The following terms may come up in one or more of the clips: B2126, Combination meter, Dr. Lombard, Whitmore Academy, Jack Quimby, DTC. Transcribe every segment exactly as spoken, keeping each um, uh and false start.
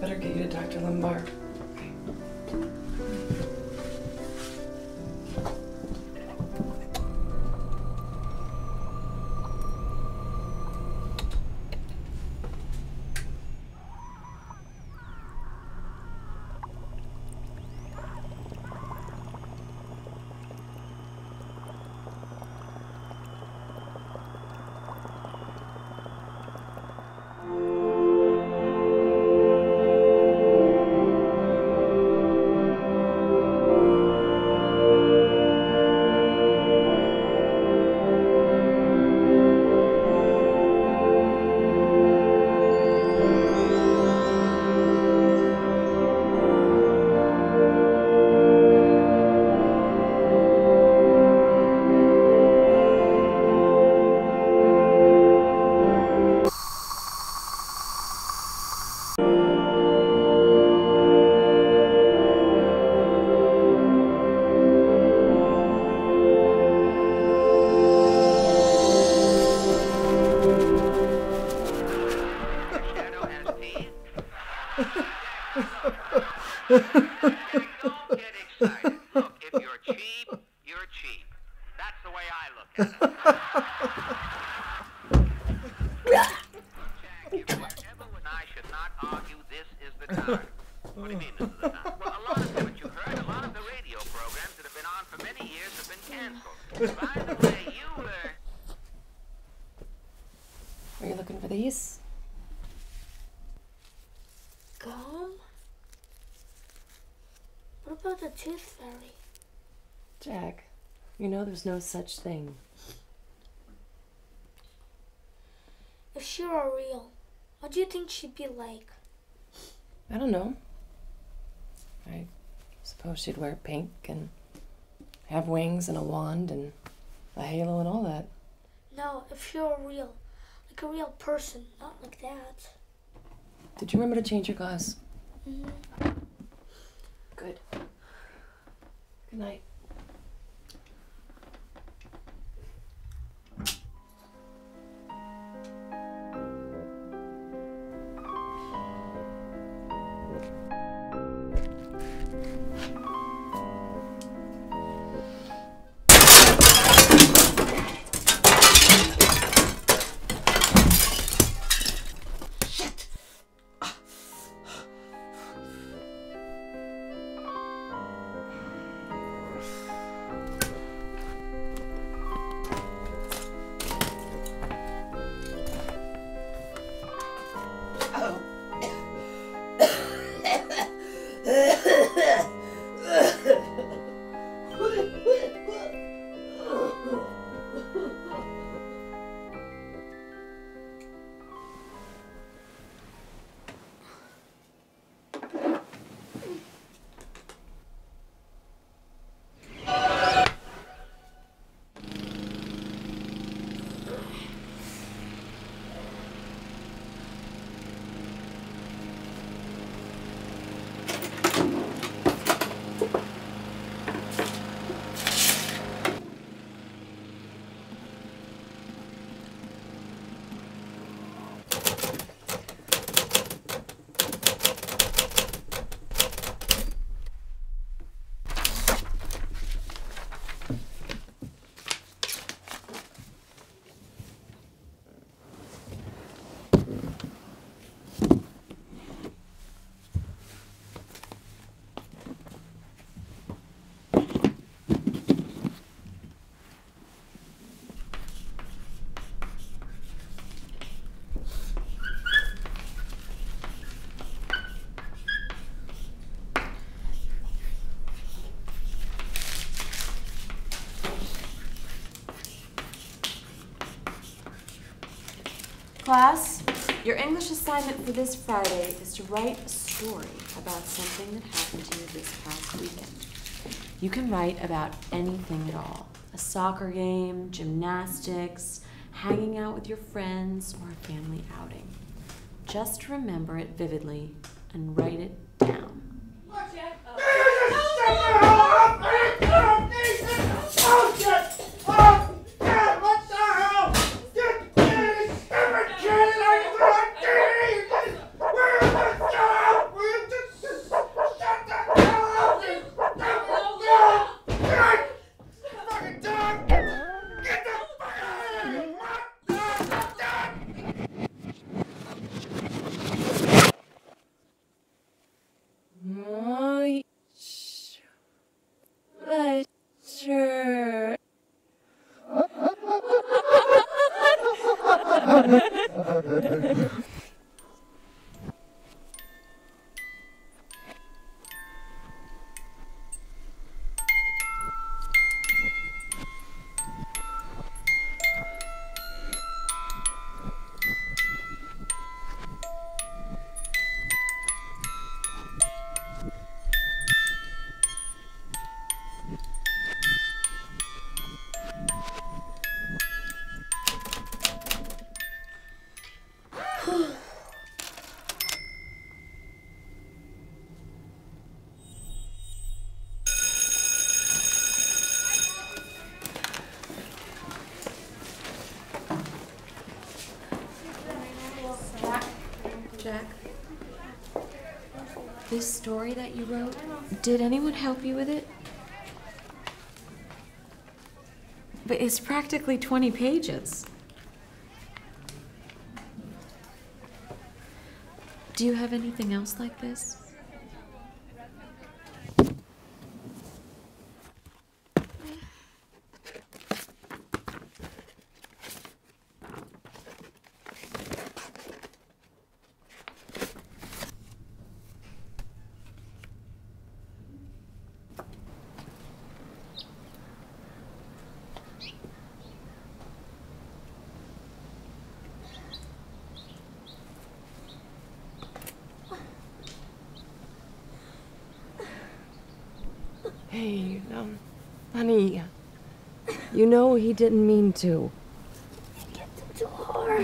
Better get you to Doctor Lombard. Okay. Don't get excited. Look, if you're cheap, you're cheap. That's the way I look at it. Jack, whenever when I should not argue, this is the time. What do you mean this is the time? Well, a lot of what you heard, a lot of the radio programs that have been on for many years have been canceled. By the way, you were... Were you looking for these? Gum? What about the tooth fairy? Jack, you know there's no such thing. If she were real, what do you think she'd be like? I don't know. I suppose she'd wear pink and have wings and a wand and a halo and all that. No, if she were real, like a real person, not like that. Did you remember to change your glass? Mm-hmm. Good. Good night. Class, your English assignment for this Friday is to write a story about something that happened to you this past weekend. You can write about anything at all. A soccer game, gymnastics, hanging out with your friends, or a family outing. Just remember it vividly and write it down. Watch it. Jack, this story that you wrote, did anyone help you with it? But it's practically twenty pages. Do you have anything else like this? Hey, um, honey, you know he didn't mean to. I get the door.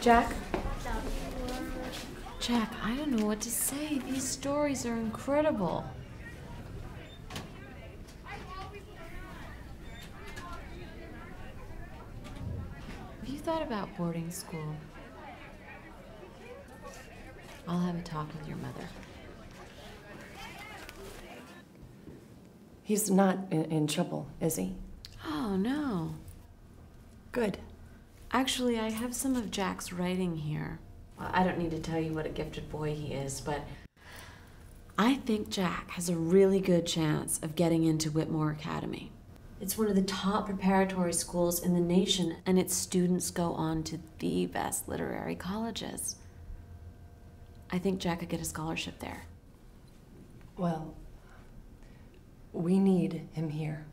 Jack? Jack, I don't know what to say. These stories are incredible. Have you thought about boarding school? I'll have a talk with your mother. He's not in, in trouble, is he? Oh, no. Good. Actually, I have some of Jack's writing here. I don't need to tell you what a gifted boy he is, but I think Jack has a really good chance of getting into Whitmore Academy. It's one of the top preparatory schools in the nation, and its students go on to the best literary colleges. I think Jack could get a scholarship there. Well, we need him here.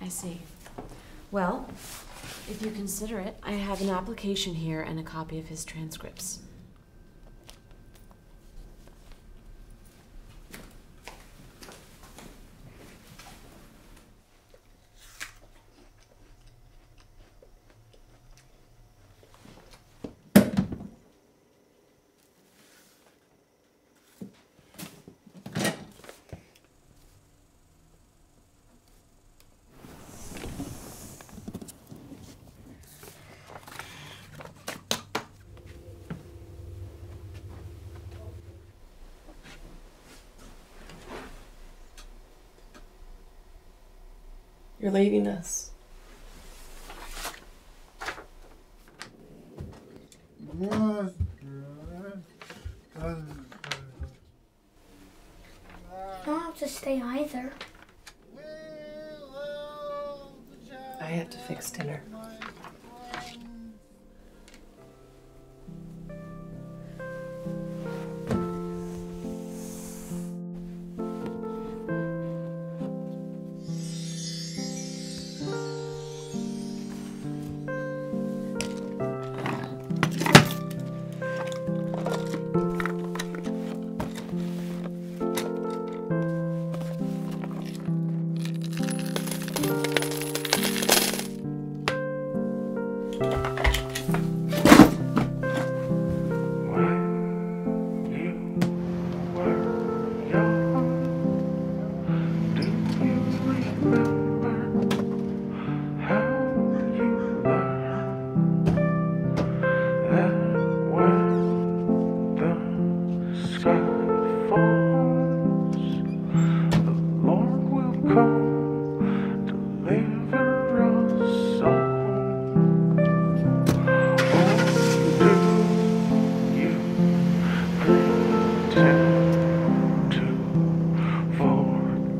I see. Well, if you consider it, I have an application here and a copy of his transcripts. You're leaving us. I don't have to stay either. I have to fix dinner.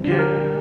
Yeah.